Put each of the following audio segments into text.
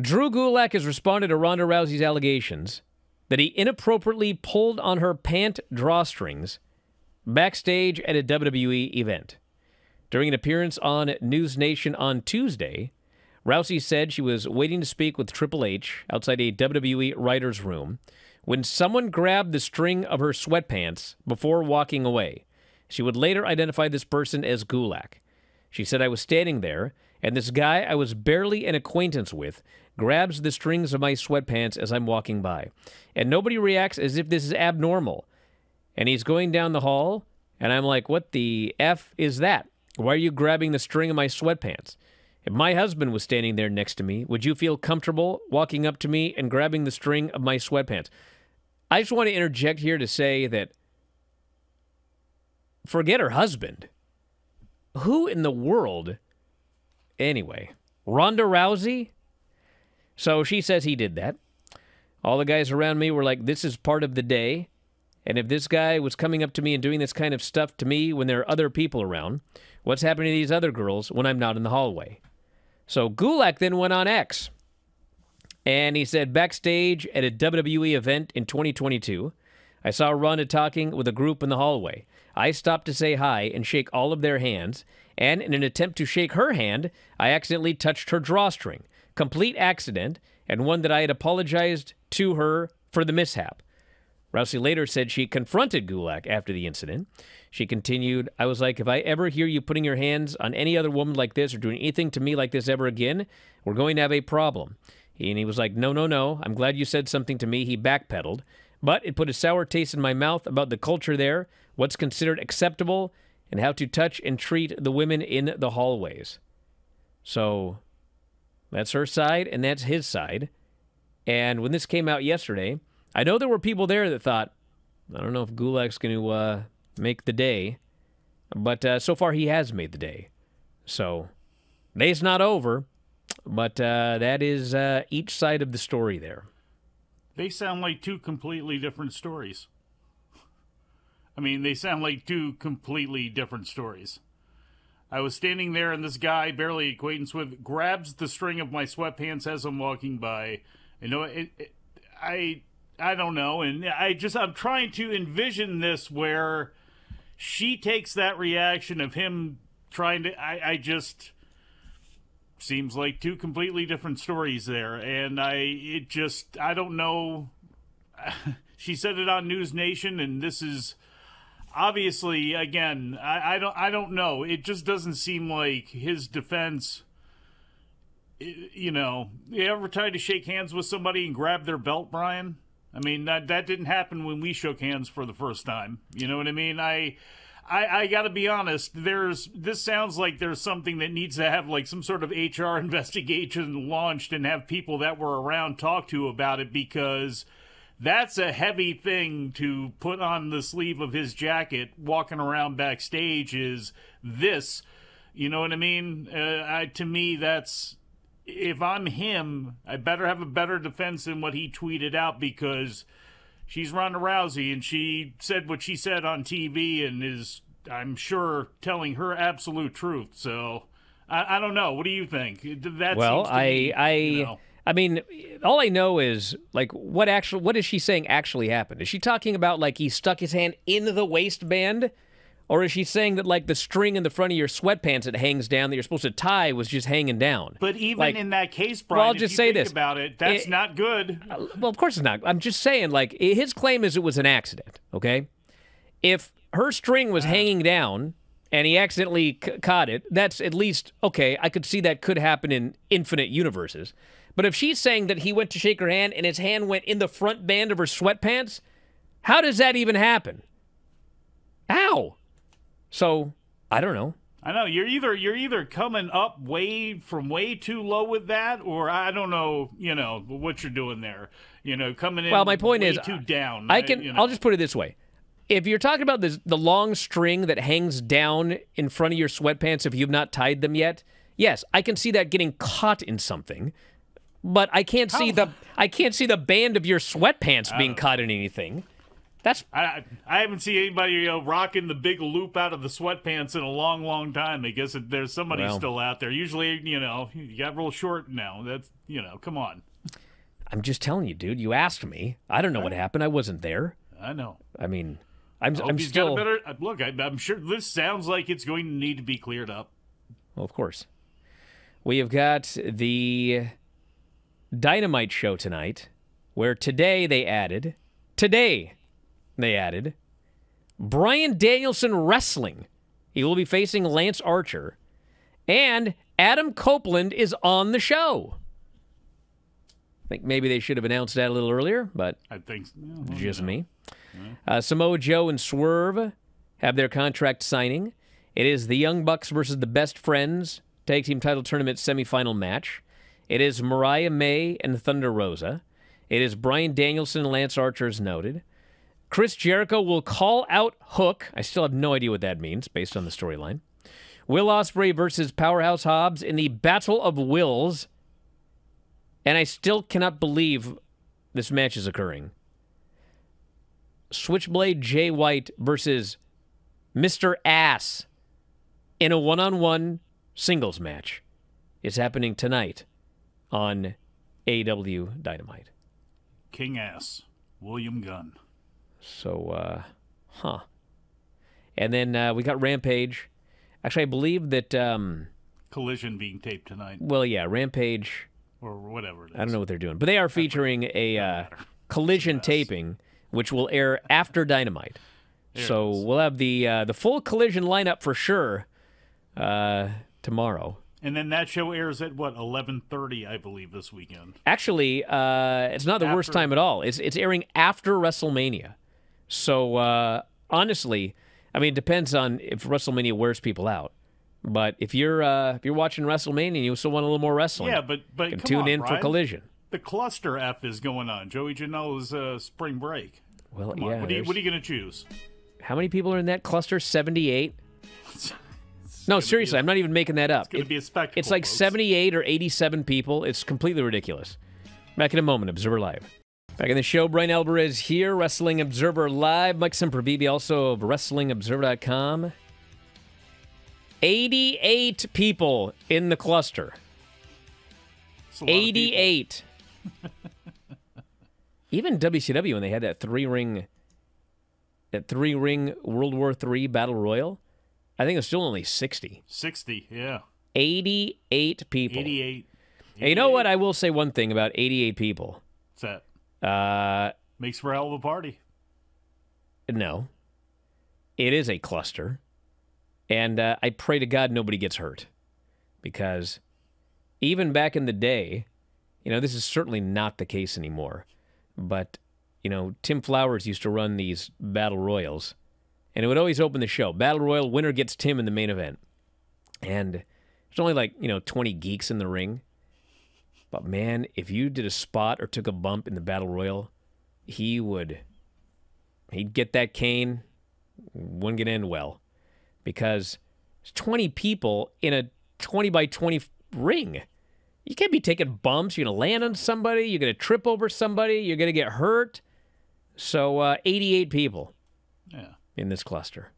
Drew Gulak has responded to Ronda Rousey's allegations that he inappropriately pulled on her pant drawstrings backstage at a WWE event. During an appearance on News Nation on Tuesday, Rousey said she was waiting to speak with Triple H outside a WWE writer's room when someone grabbed the string of her sweatpants before walking away. She would later identify this person as Gulak. She said, "I was standing there, and this guy I was barely an acquaintance with grabs the strings of my sweatpants as I'm walking by. And nobody reacts as if this is abnormal. And he's going down the hall, and I'm like, what the F is that? Why are you grabbing the string of my sweatpants? If my husband was standing there next to me, would you feel comfortable walking up to me and grabbing the string of my sweatpants?" I just want to interject here to say that forget her husband. Who in the world? Anyway, Ronda Rousey? So she says he did that. All the guys around me were like, this is part of the day. And if this guy was coming up to me and doing this kind of stuff to me when there are other people around, what's happening to these other girls when I'm not in the hallway? So Gulak then went on X. And he said, backstage at a WWE event in 2022, I saw Ronda talking with a group in the hallway. I stopped to say hi and shake all of their hands. And in an attempt to shake her hand, I accidentally touched her drawstring. Complete accident, and one that I had apologized to her for the mishap. Rousey later said she confronted Gulak after the incident. She continued, I was like, if I ever hear you putting your hands on any other woman like this or doing anything to me like this ever again, we're going to have a problem. And he was like, no, no, no, I'm glad you said something to me. He backpedaled. But it put a sour taste in my mouth about the culture there, what's considered acceptable, and how to touch and treat the women in the hallways. So that's her side, and that's his side. And when this came out yesterday, I know there were people there that thought, I don't know if Gulak's going to make the day. But so far, he has made the day. So day's not over, but that is each side of the story there. They sound like two completely different stories. I mean, they sound like two completely different stories. I was standing there, and this guy, barely acquaintance with, grabs the string of my sweatpants as I'm walking by. You know, I don't know, and I'm trying to envision this where she takes that reaction of him trying to. I just seems like two completely different stories there, and I don't know. She said it on News Nation, and this is. Obviously, again, I don't know. It just doesn't seem like his defense, you know. You ever tried to shake hands with somebody and grab their belt, Brian? I mean, that didn't happen when we shook hands for the first time. You know what I mean? I got to be honest. This sounds like there's something that needs to have like some sort of HR investigation launched and have people that were around talk to about it, because that's a heavy thing to put on the sleeve of his jacket walking around backstage is this, you know what I mean? To me, that's, if I'm him, I better have a better defense than what he tweeted out, because she's Ronda Rousey and she said what she said on TV and is, I'm sure, telling her absolute truth. So I don't know. What do you think? That well, seems to me, you know, I mean, all I know is, like, what is she saying actually happened? Is she talking about, like, he stuck his hand in the waistband? Or is she saying that, like, the string in the front of your sweatpants that hangs down that you're supposed to tie was just hanging down? But even like, in that case, Brian, well, I'll just say this about it, that's not good. Well, of course it's not. I'm just saying, like, his claim is it was an accident, okay? If her string was hanging down and he accidentally caught it, that's at least, okay, I could see that could happen in infinite universes. But if she's saying that he went to shake her hand and his hand went in the front band of her sweatpants, how does that even happen? How? So, I don't know. I know. You're either coming up way too low with that, or I don't know, you know, what you're doing there. You know, coming in well, my point is, too down. You know. I'll just put it this way. If you're talking about this, the long string that hangs down in front of your sweatpants if you've not tied them yet, yes, I can see that getting caught in something. But I can't see the band of your sweatpants being caught in anything. That's I haven't seen anybody rocking the big loop out of the sweatpants in a long, long time. I guess there's somebody still out there. Usually, you know, you got real short now. That's You know, come on. I'm just telling you, dude. You asked me. I don't know what happened. I wasn't there. I know. I mean, I'm still... Got a better, look, I'm sure this sounds like it's going to need to be cleared up. Well, of course. We have got the Dynamite show tonight, where today they added Brian Danielson Wrestling. He will be facing Lance Archer. And Adam Copeland is on the show. I think maybe they should have announced that a little earlier, but I think so. Just me. Samoa Joe and Swerve have their contract signing. It is the Young Bucks versus the Best Friends Tag Team Title Tournament semifinal match. It is Mariah May and Thunder Rosa. It is Brian Danielson and Lance Archer, as noted. Chris Jericho will call out Hook. I still have no idea what that means based on the storyline. Will Ospreay versus Powerhouse Hobbs in the Battle of Wills. And I still cannot believe this match is occurring. Switchblade Jay White versus Mr. Ass in a one-on-one singles match. It's happening tonight on AEW Dynamite. King Ass, William Gunn. So, And then we got Rampage. Actually, I believe that... Collision being taped tonight. Well, yeah, Rampage... Or whatever it is. I don't know what they're doing. But they are featuring a Collision taping, which will air after Dynamite. So we'll have the full Collision lineup for sure tomorrow. And then that show airs at, what, 11:30, I believe, this weekend. Actually, it's not the worst time at all. It's airing after WrestleMania. So, honestly, I mean, it depends on if WrestleMania wears people out. But if you're watching WrestleMania and you still want a little more wrestling, but you can tune in for Collision. The cluster F is going on. Joey Janela's spring break. Well, yeah. What are you going to choose? How many people are in that cluster? 78? No, seriously, I'm not even making that up. It's going to be a spectacle. It's like 78 or 87 people. It's completely ridiculous. Back in a moment, Observer Live. Back in the show, Brian Alvarez here, Wrestling Observer Live. Mike Sempervivi, also of WrestlingObserver.com. 88 people in the cluster. 88. Even WCW, when they had that three ring World War III Battle Royal, I think it was still only 60. 60, yeah. 88 people. 88. And you know what? I will say one thing about 88 people. What's that? Makes for a hell of a party. No. It is a cluster. And I pray to God nobody gets hurt, because even back in the day, you know, this is certainly not the case anymore. But, you know, Tim Flowers used to run these battle royals, and it would always open the show. Battle royal, winner gets Tim in the main event. And there's only like, you know, 20 geeks in the ring. But, man, if you did a spot or took a bump in the battle royal, he'd get that cane. Wouldn't get end well. Because it's 20 people in a 20 by 20 ring. You can't be taking bumps. You're going to land on somebody. You're going to trip over somebody. You're going to get hurt. So 88 people in this cluster.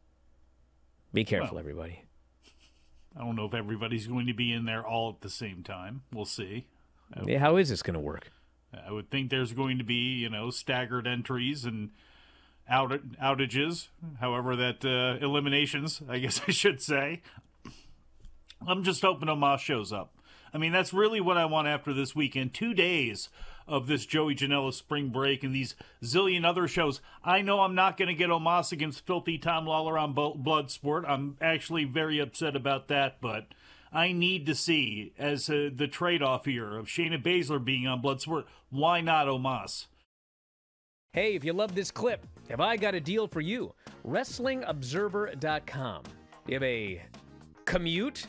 Be careful, everybody. I don't know if everybody's going to be in there all at the same time. We'll see. How is this going to work? I would think there's going to be, you know, staggered entries and... outages, however that eliminations, I guess I should say. I'm just hoping Omos shows up. I mean, that's really what I want after this weekend. 2 days of this Joey Janela spring break and these zillion other shows. I know I'm not going to get Omos against Filthy Tom Lawler on Bloodsport. I'm actually very upset about that, but I need to see, as the trade-off here of Shayna Baszler being on Bloodsport, why not Omos? Hey, if you love this clip, have I got a deal for you? WrestlingObserver.com. Do you have a commute?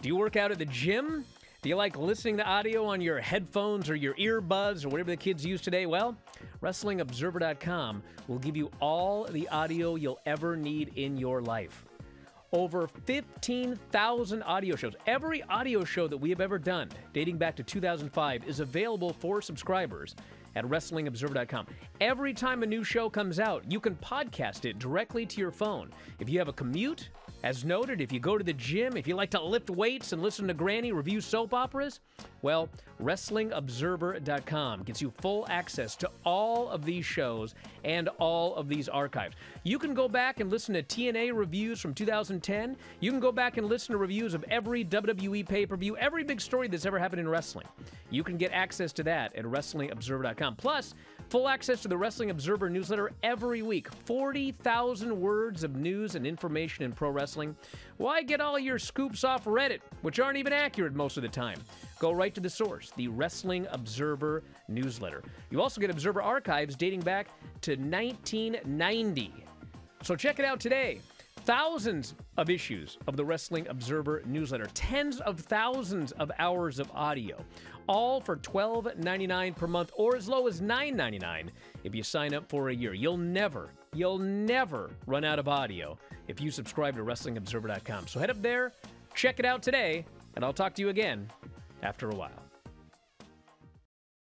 Do you work out at the gym? Do you like listening to audio on your headphones or your earbuds or whatever the kids use today? Well, WrestlingObserver.com will give you all the audio you'll ever need in your life. Over 15,000 audio shows. Every audio show that we have ever done, dating back to 2005, is available for subscribers at WrestlingObserver.com. Every time a new show comes out, you can podcast it directly to your phone. If you have a commute, as noted, if you go to the gym, if you like to lift weights and listen to Granny review soap operas, well, WrestlingObserver.com gets you full access to all of these shows and all of these archives. You can go back and listen to TNA reviews from 2010. You can go back and listen to reviews of every WWE pay-per-view, every big story that's ever happened in wrestling. You can get access to that at WrestlingObserver.com. Plus, full access to the Wrestling Observer newsletter every week. 40,000 words of news and information in pro wrestling. Why get all your scoops off Reddit, which aren't even accurate most of the time? Go right to the source, the Wrestling Observer newsletter. You also get Observer archives dating back to 1990. So check it out today. Thousands of issues of the Wrestling Observer newsletter, tens of thousands of hours of audio, all for $12.99 per month or as low as $9.99 if you sign up for a year. You'll never run out of audio if you subscribe to WrestlingObserver.com. So head up there, check it out today, and I'll talk to you again after a while.